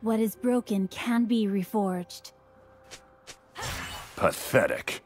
What is broken can be reforged. Pathetic.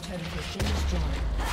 team's turret has been destroyed.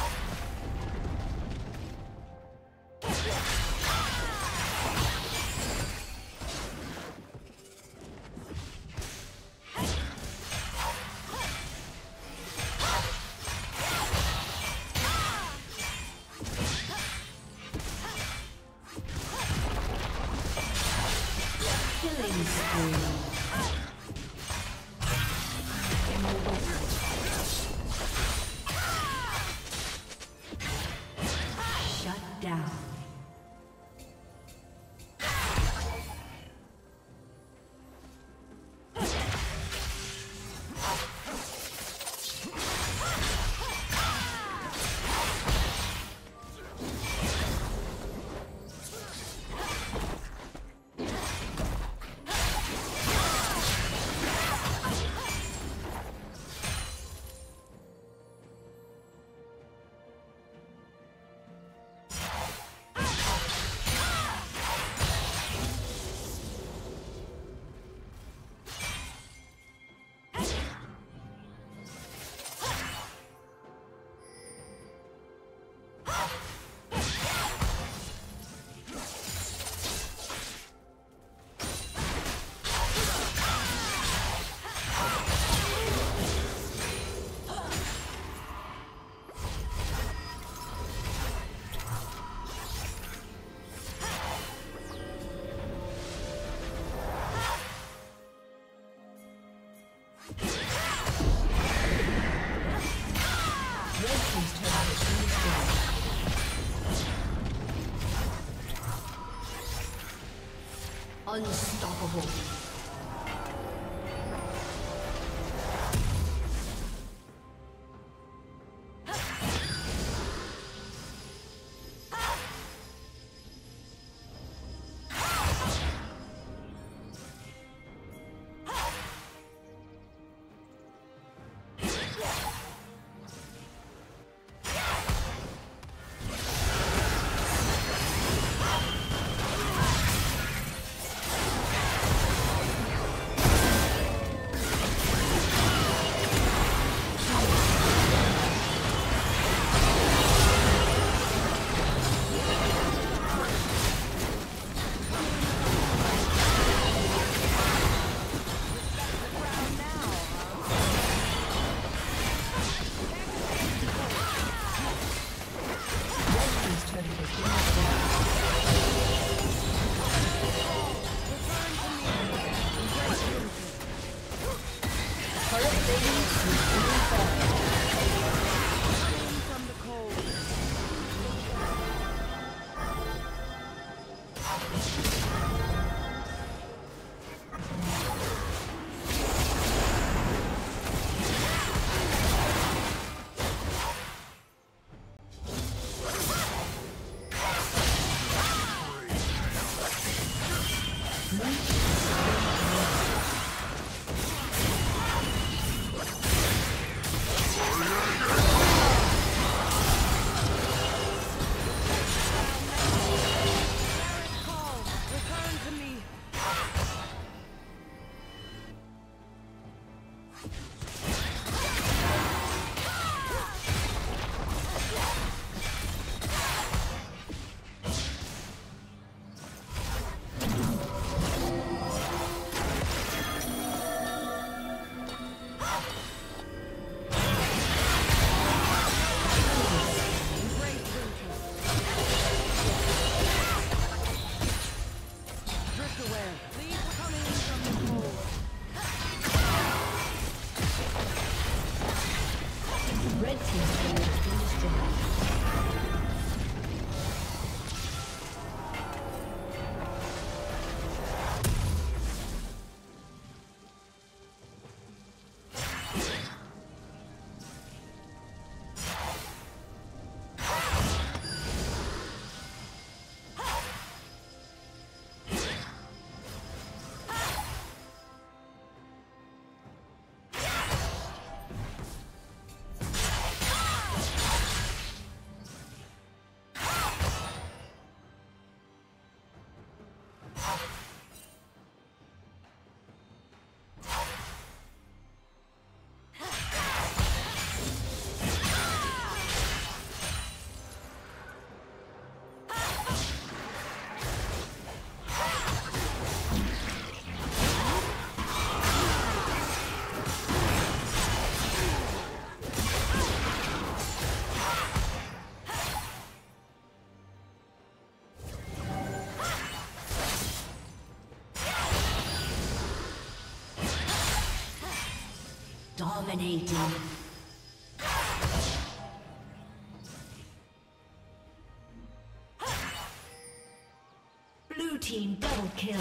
Unstoppable. Dominating. Blue team double kill.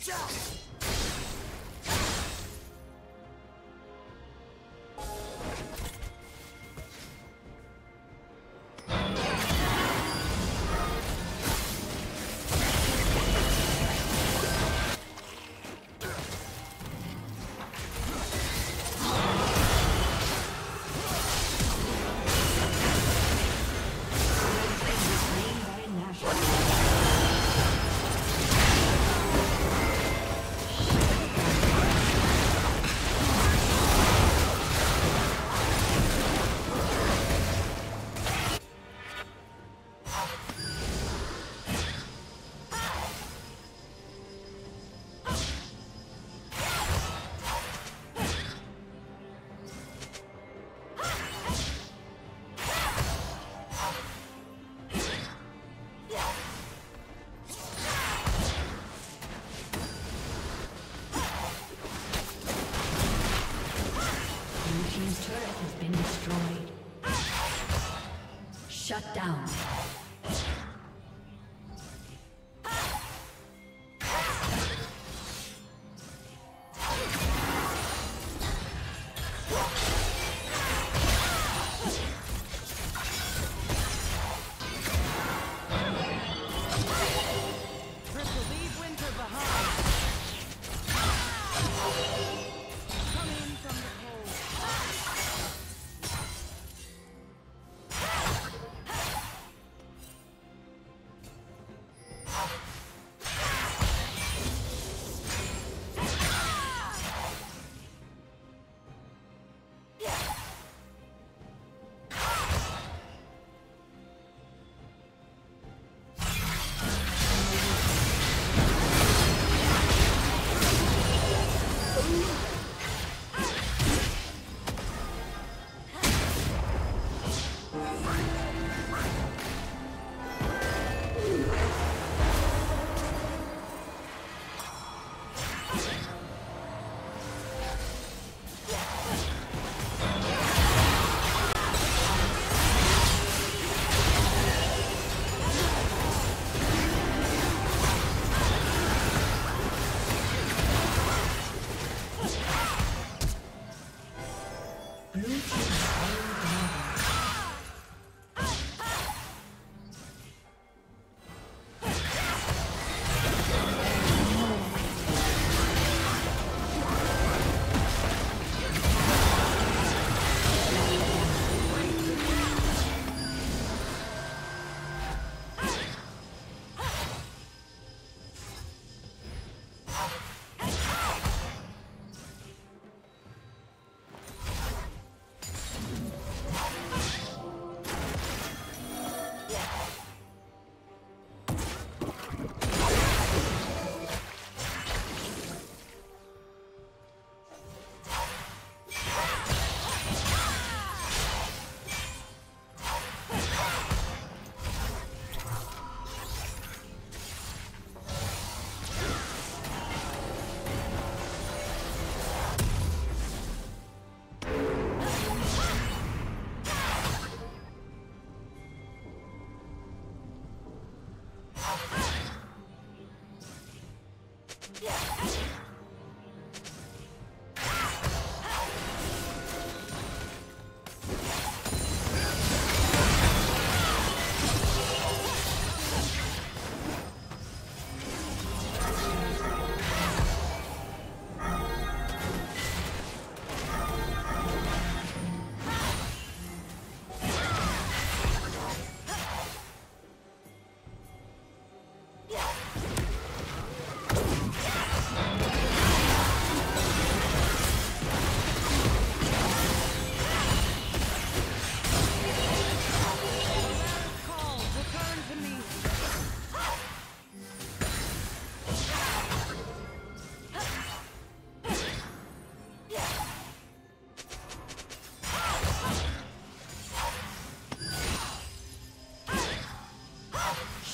Shut down.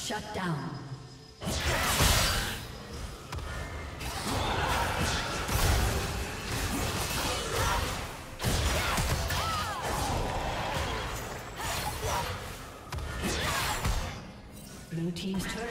Shut down. Blue team's turret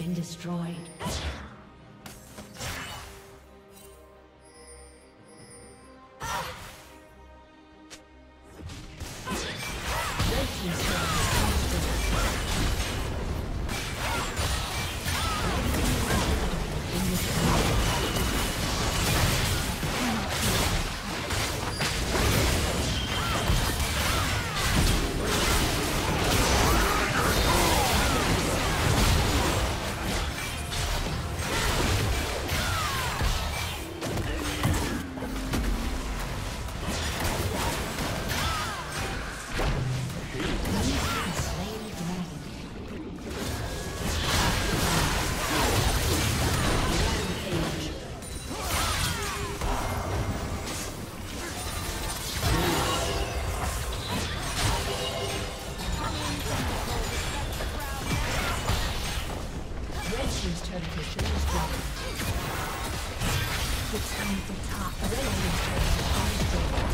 been destroyed. It's time to talk.